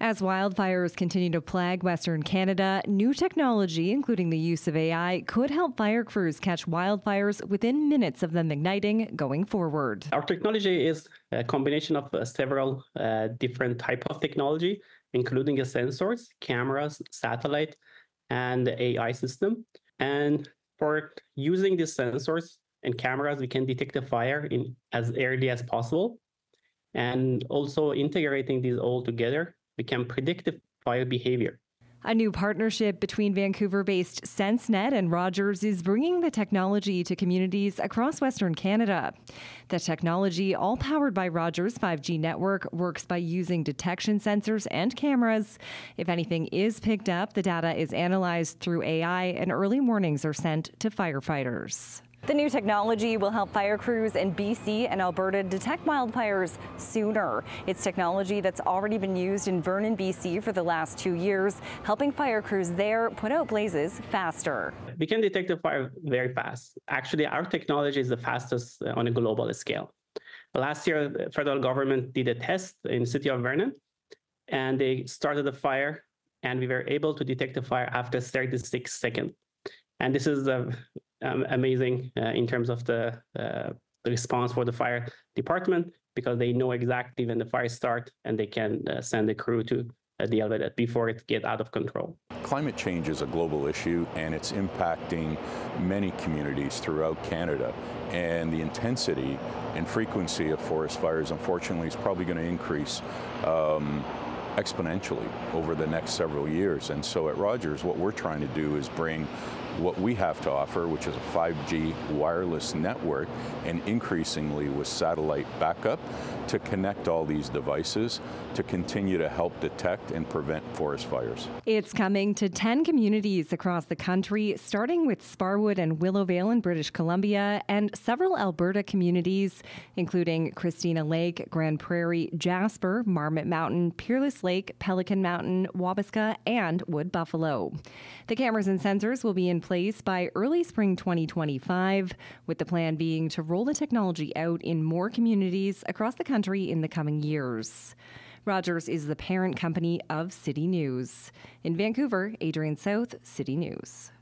As wildfires continue to plague Western Canada, new technology, including the use of AI, could help fire crews catch wildfires within minutes of them igniting going forward. Our technology is a combination of several different types of technology, including sensors, cameras, satellite, and the AI system. And for using these sensors and cameras, we can detect a fire in as early as possible. And also integrating these all together, we can predict the fire behavior. A new partnership between Vancouver-based SenseNet and Rogers is bringing the technology to communities across Western Canada. The technology, all powered by Rogers' 5G network, works by using detection sensors and cameras. If anything is picked up, the data is analyzed through AI and early warnings are sent to firefighters. The new technology will help fire crews in B.C. and Alberta detect wildfires sooner. It's technology that's already been used in Vernon, B.C. for the last 2 years, helping fire crews there put out blazes faster. We can detect the fire very fast. Actually, our technology is the fastest on a global scale. Last year, the federal government did a test in the city of Vernon, and they started the fire, and we were able to detect the fire after 36 seconds. And this is amazing in terms of the response for the fire department, because they know exactly when the fire starts and they can send the crew to deal with it before it gets out of control. Climate change is a global issue and it's impacting many communities throughout Canada, and the intensity and frequency of forest fires, unfortunately, is probably going to increase exponentially over the next several years. And so at Rogers, what we're trying to do is bring what we have to offer, which is a 5G wireless network, and increasingly with satellite backup, to connect all these devices to continue to help detect and prevent forest fires. It's coming to 10 communities across the country, starting with Sparwood and Willow Vale in British Columbia and several Alberta communities, including Christina Lake, Grand Prairie, Jasper, Marmot Mountain, Peerless Lake, Pelican Mountain, Wabasca, and Wood Buffalo. The cameras and sensors will be in place by early spring 2025, with the plan being to roll the technology out in more communities across the country in the coming years. Rogers is the parent company of City News. In Vancouver, Adrian South, City News.